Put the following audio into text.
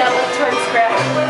now let's turn scratch.